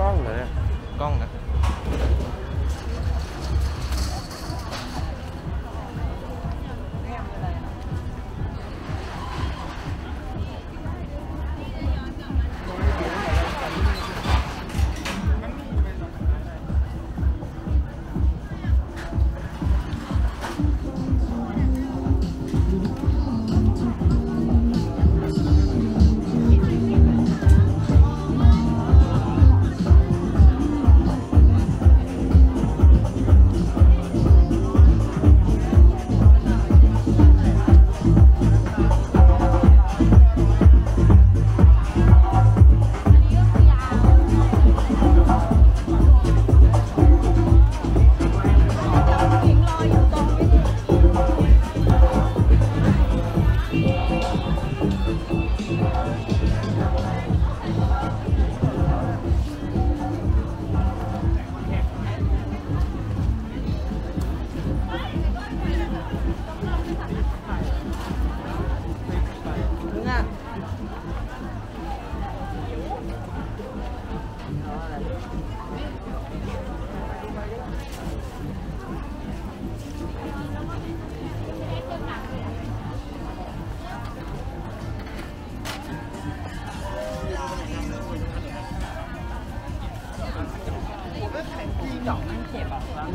con nữa nè. Con nữa. Hãy subscribe cho kênh Ghiền Mì Gõ để không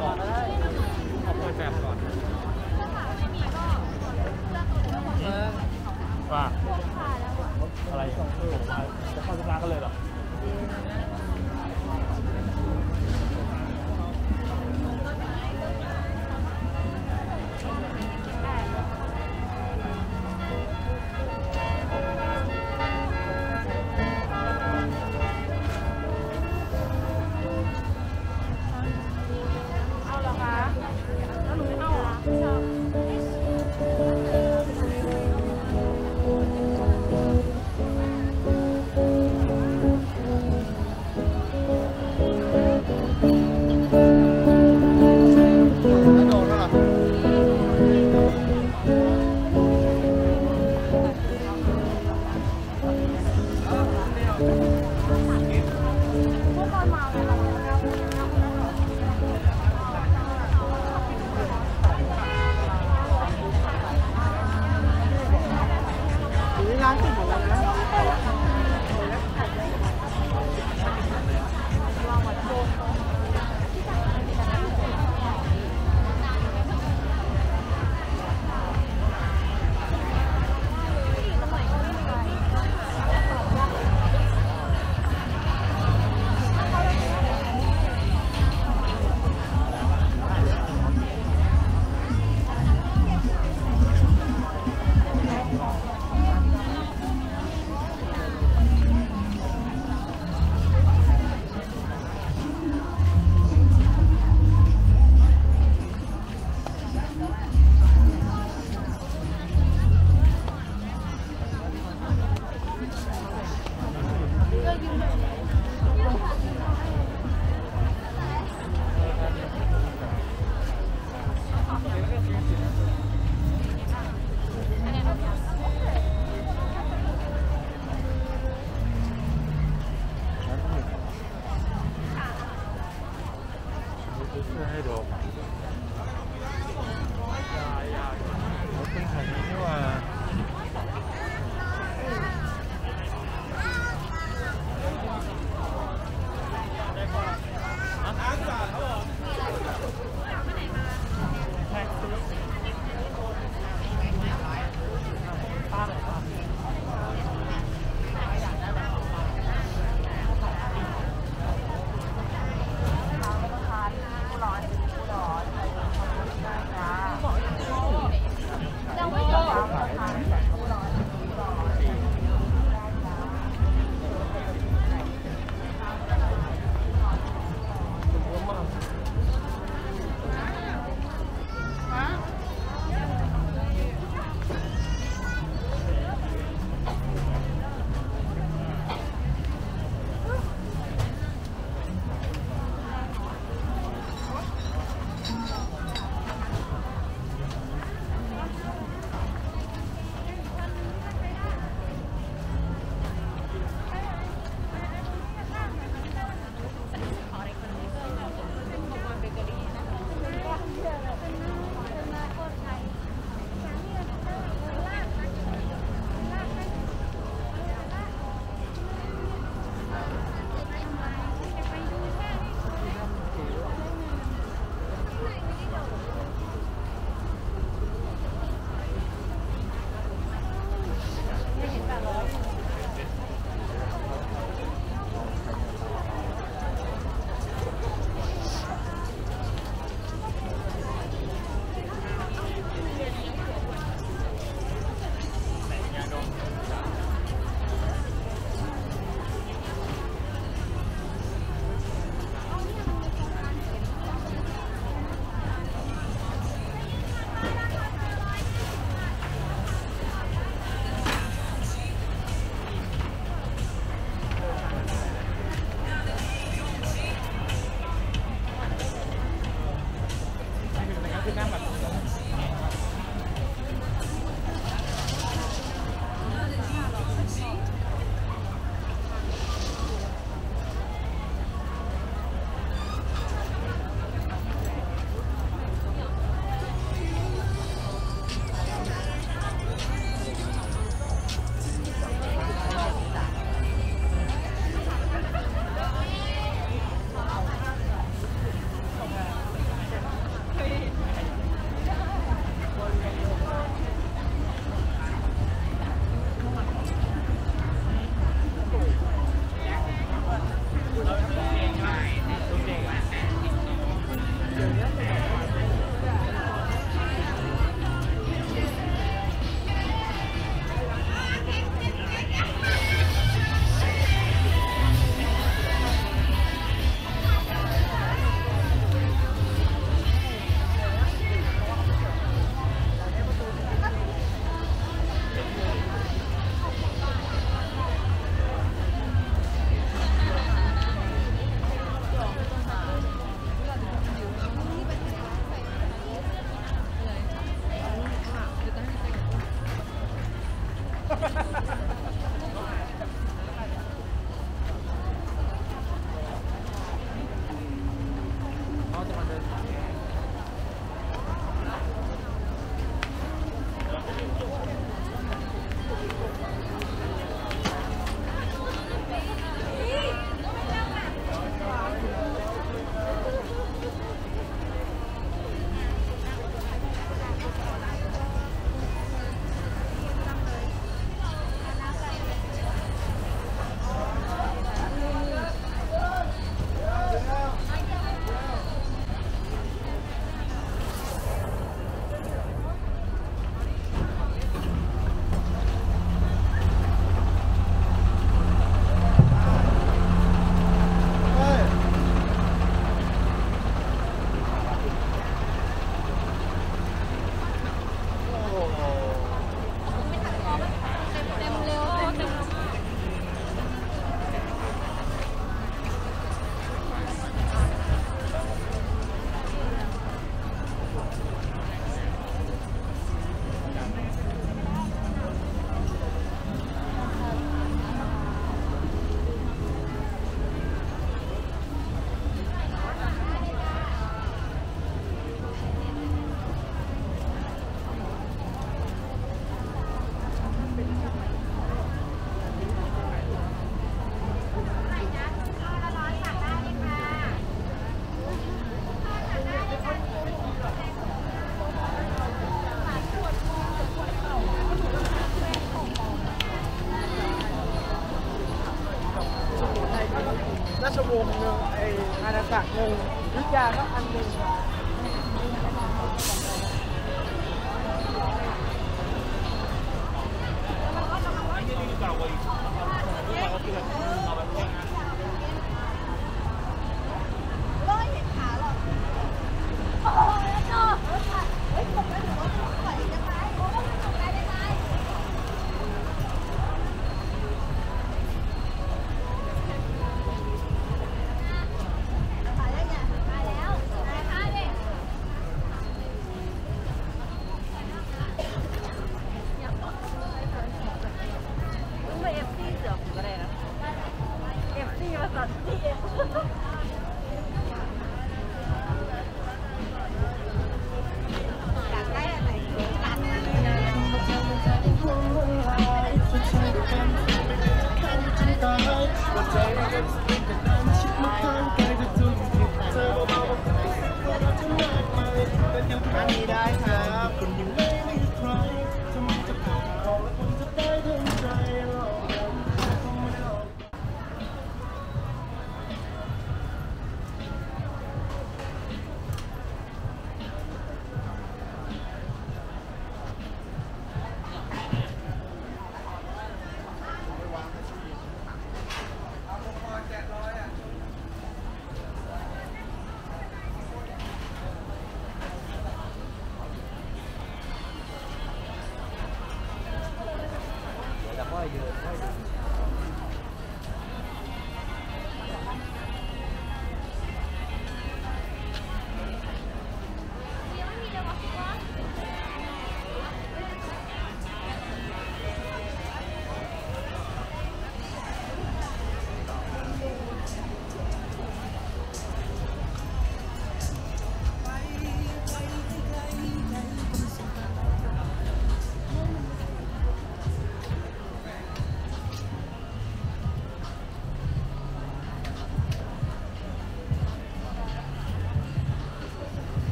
bỏ lỡ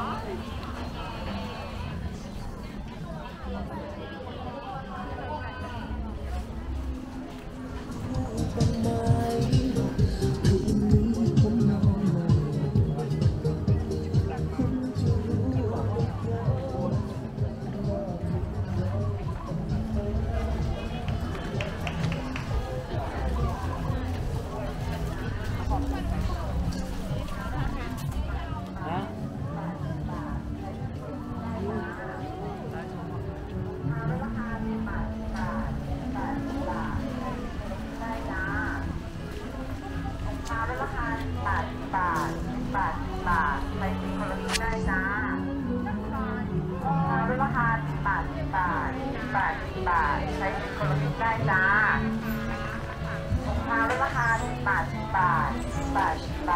บ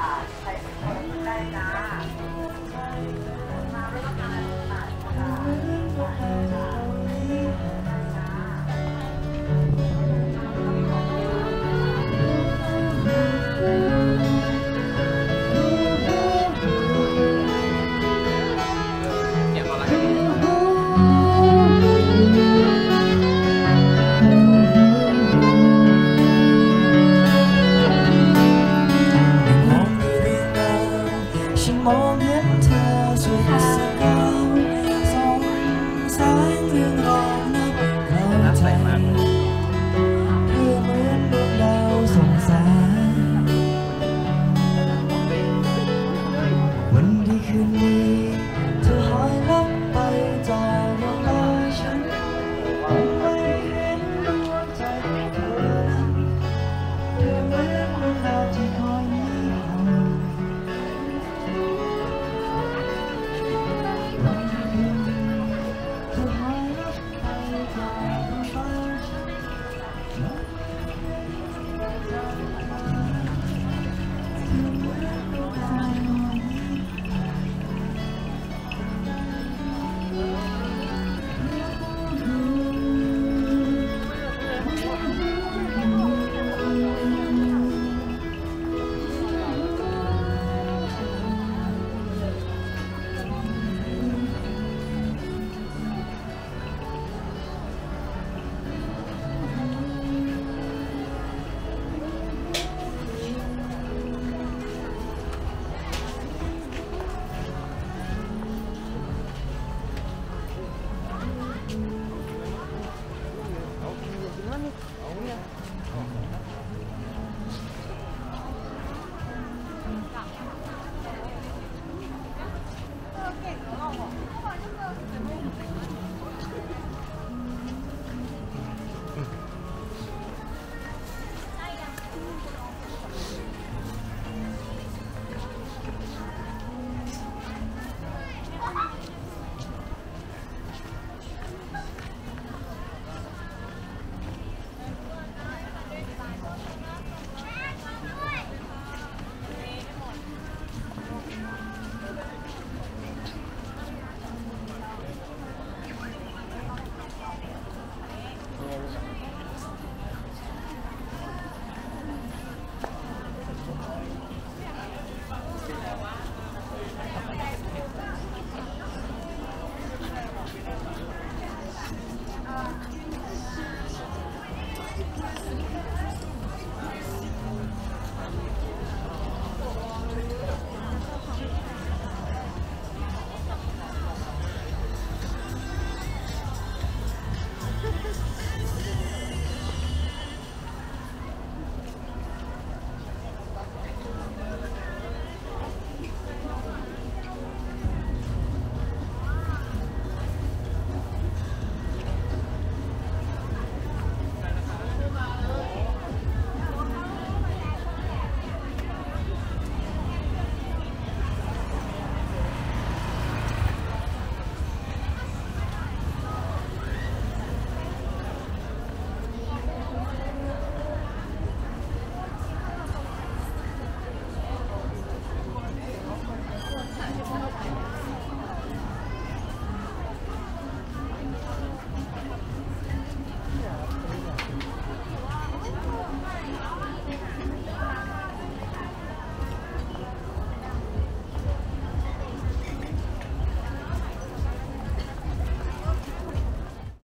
าท